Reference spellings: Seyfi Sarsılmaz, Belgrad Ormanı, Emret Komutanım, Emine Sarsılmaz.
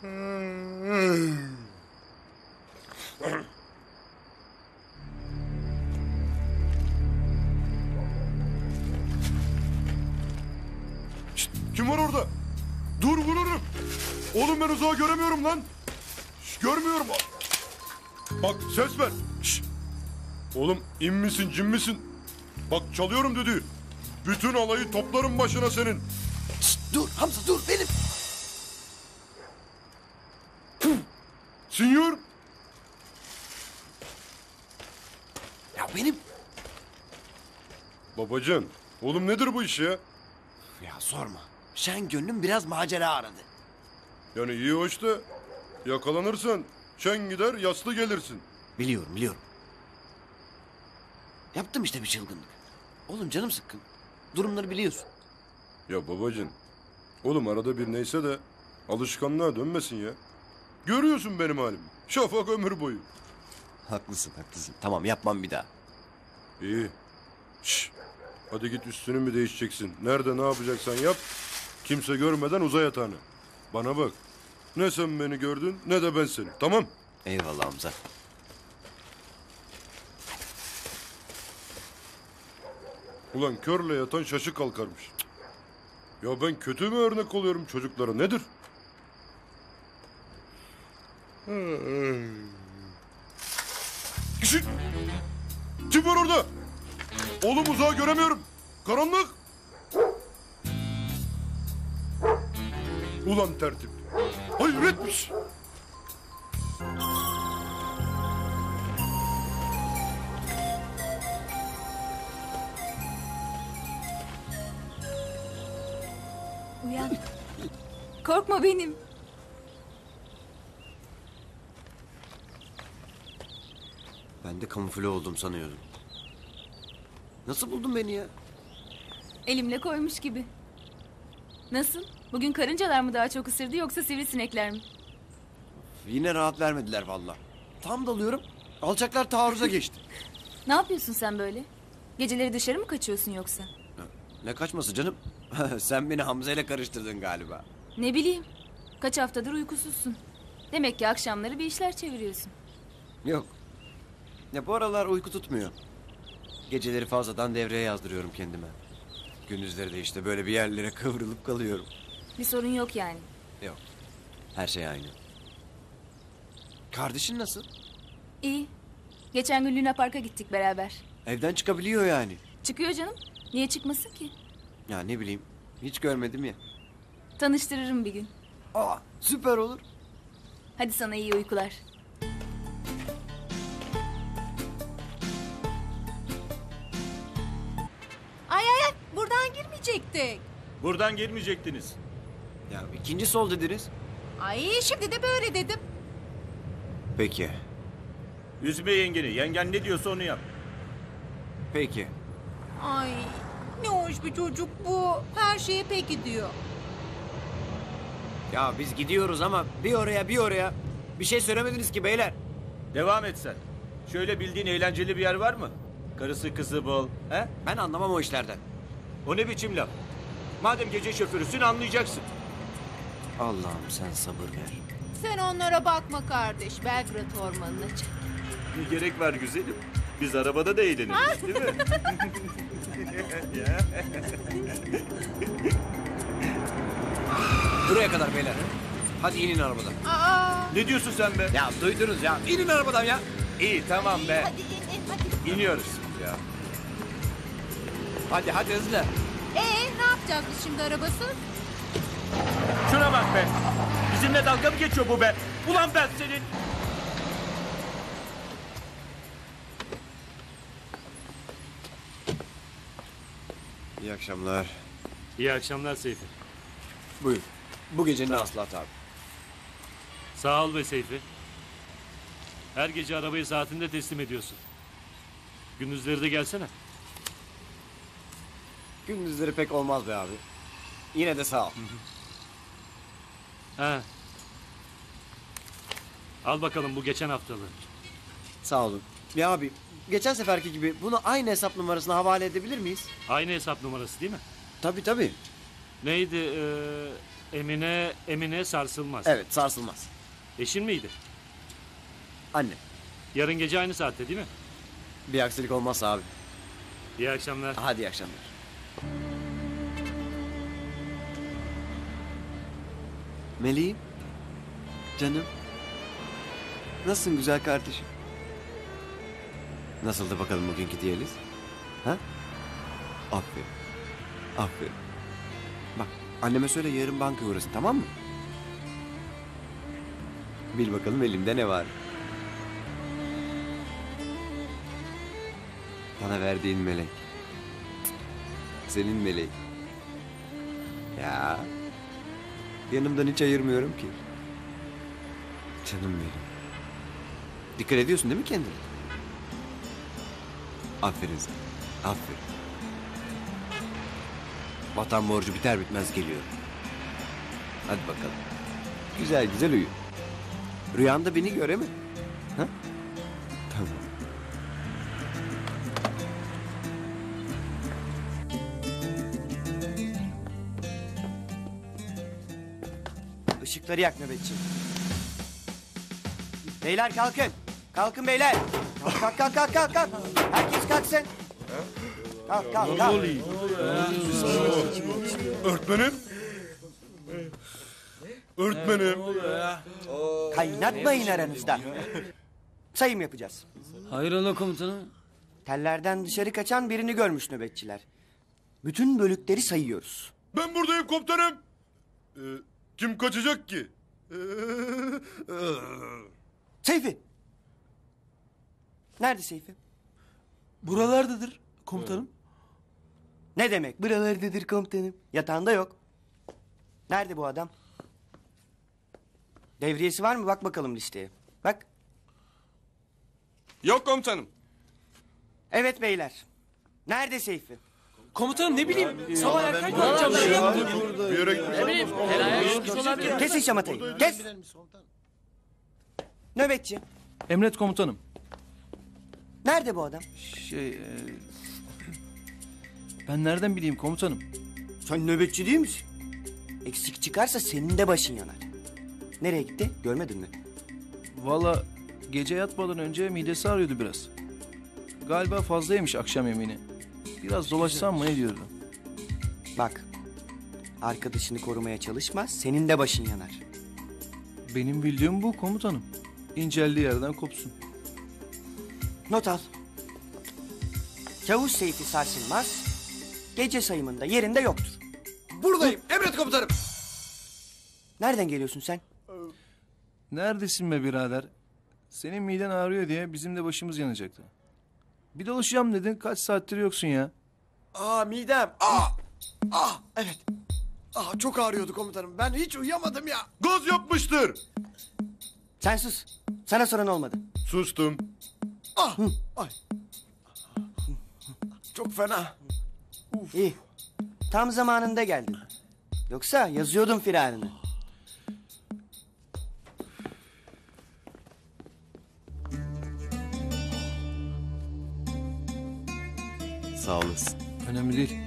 Şişt, kim var orada? Dur vururum. Oğlum ben uzağa göremiyorum lan. Şişt, görmüyorum. Bak ses ver. Şişt. Oğlum in misin cin misin? Bak çalıyorum düdüğü. Bütün alayı toplarım başına senin. Şişt, dur Hamza dur benim. Sinyor. Ya benim. Babacığım, oğlum nedir bu iş ya? Ya sorma. Şen gönlüm biraz macera aradı. Yani iyi hoş da yakalanırsan şen gider yaslı gelirsin. Biliyorum biliyorum. Yaptım işte bir çılgınlık. Oğlum canım sıkkın. Durumları biliyorsun. Ya babacığım. Oğlum arada bir neyse de alışkanlığa dönmesin ya. Görüyorsun benim halimi. Şafak ömür boyu. Haklısın haklısın. Tamam yapmam bir daha. İyi. Şişt. Hadi git üstünü mü değişeceksin? Nerede ne yapacaksan yap. Kimse görmeden uza yatağını. Bana bak. Ne sen beni gördün ne de ben seni. Tamam? Eyvallah Hamza. Ulan körle yatan şaşı kalkarmış. Ya ben kötü mü örnek oluyorum çocuklara nedir? Şişt! Kim var orada? Oğlum uzağa göremiyorum. Karanlık. Ulan tertip. Hayretmiş. Uyan. Korkma benim. Ben de kamufle oldum sanıyordum. Nasıl buldun beni ya? Elimle koymuş gibi. Nasıl? Bugün karıncalar mı daha çok ısırdı yoksa sivrisinekler mi? Yine rahat vermediler vallahi. Tam dalıyorum. Alçaklar taarruza geçti. Ne yapıyorsun sen böyle? Geceleri dışarı mı kaçıyorsun yoksa? Ne kaçması canım? Sen beni Hamza ile karıştırdın galiba. Ne bileyim. Kaç haftadır uykusuzsun. Demek ki akşamları bir işler çeviriyorsun. Yok. Ya bu aralar uyku tutmuyor. Geceleri fazladan devreye yazdırıyorum kendime. Gündüzleri de işte böyle bir yerlere kıvrılıp kalıyorum. Bir sorun yok yani. Yok. Her şey aynı. Kardeşin nasıl? İyi. Geçen gün Luna Park'a gittik beraber. Evden çıkabiliyor yani. Çıkıyor canım. Niye çıkmasın ki? Ya ne bileyim. Hiç görmedim ya. Tanıştırırım bir gün. Aa, süper olur. Hadi sana iyi uykular. Buradan girmeyecektiniz. Ya ikinci sol dediniz. Ay şimdi de böyle dedim. Peki. Üzme yengeni. Yengen ne diyorsa onu yap. Peki. Ay ne hoş bir çocuk bu. Her şeye peki diyor. Ya biz gidiyoruz ama bir oraya bir oraya. Bir şey söylemediniz ki beyler. Devam et sen. Şöyle bildiğin eğlenceli bir yer var mı? Karısı kızı bol. He? Ben anlamam o işlerden. O ne biçim laf? Madem gece şoförüsün anlayacaksın. Allah'ım sen sabır ver. Sen onlara bakma kardeş. Belgrad ormanına çık. Ne gerek var güzelim? Biz arabada da eğleniriz değil mi? Buraya kadar beyler. Hadi inin arabadan. Aa! Ne diyorsun sen be? Ya duydunuz ya. İnin arabadan ya. İyi tamam be. Hadi inin hadi. İniyoruz ya. Hadi hadi hızlı. Ne yapacağız biz şimdi arabasız? Şuna bak be. Bizimle dalga mı geçiyor bu be? Ulan ben senin. İyi akşamlar. İyi akşamlar Seyfi. Buyur. Bu gecenin hasılatı abi. Sağ ol be Seyfi. Her gece arabayı saatinde teslim ediyorsun. Gündüzleri de gelsene. Gündüzleri pek olmaz be abi. Yine de sağ ol. Ha. Al bakalım bu geçen haftalığı. Sağ olun. Ya abi geçen seferki gibi bunu aynı hesap numarasına havale edebilir miyiz? Aynı hesap numarası değil mi? Tabii tabii. Neydi? Emine Sarsılmaz. Evet, Sarsılmaz. Eşin miydi? Anne. Yarın gece aynı saatte değil mi? Bir aksilik olmazsa abi. İyi akşamlar. Hadi iyi akşamlar. Meleğim. Canım. Nasılsın güzel kardeşim? Nasıldı bakalım bugünkü diyaliz? Ha? Aferin. Aferin. Bak anneme söyle yarın banka uğrasın, tamam mı? Bil bakalım elimde ne var? Bana verdiğin melek. Senin meleğin. Ya. Yanımdan hiç ayırmıyorum ki. Canım benim. Dikkat ediyorsun değil mi kendine? Aferin sana. Aferin. Vatan borcu biter bitmez geliyor. Hadi bakalım. Güzel güzel uyu. Rüyanda beni göre mi? Ha? Tamam. Işıkları yak nöbetçi. Beyler kalkın. Kalkın beyler. Kalk. Herkes kalksın. Kalk. Öğretmenim. Kaynatmayın aranızda. Sayım yapacağız. Hayrola komutanım? Tellerden dışarı kaçan birini görmüş nöbetçiler. Bütün bölükleri sayıyoruz. Ben buradayım komutanım. Kim kaçacak ki? Seyfi. Nerede Seyfi? Buralardadır komutanım. Ne demek buralardadır komutanım? Yatağında yok. Nerede bu adam? Devriyesi var mı? Bak bakalım listeye. Bak. Yok komutanım. Evet beyler. Nerede Seyfi? Komutanım ne bileyim. Sabah erken kalacağım. Kesin şamatayı. Kes. Nöbetçi. Emret komutanım. Nerede bu adam? Ben nereden bileyim komutanım? Sen nöbetçi değil misin? Eksik çıkarsa senin de başın yanar. Nereye gitti? Görmedin mi? Valla gece yatmadan önce midesi ağrıyordu biraz. Galiba fazla yemiş akşam yemeğini. Biraz dolaşsam mı ne diyordu? Bak. Arkadaşını korumaya çalışma, senin de başın yanar. Benim bildiğim bu komutanım. İnceldiği yerden kopsun. Not al. Çavuş Seyfi Sarsılmaz gece sayımında yerinde yoktur. Buradayım. Emret komutanım. Nereden geliyorsun sen? Neredesin be birader? Senin miden ağrıyor diye bizim de başımız yanacaktı. Bir dolaşacağım dedin. Kaç saattir yoksun ya? Midem. Evet. Çok ağrıyordu komutanım. Ben hiç uyuyamadım ya. Gaz yapmıştır. Sen sus. Sana soran olmadı. Sustum. Ay. Çok fena. Uf. İyi. Tam zamanında geldin. Yoksa yazıyordum firarını. Sağ olasın. Önemli değil.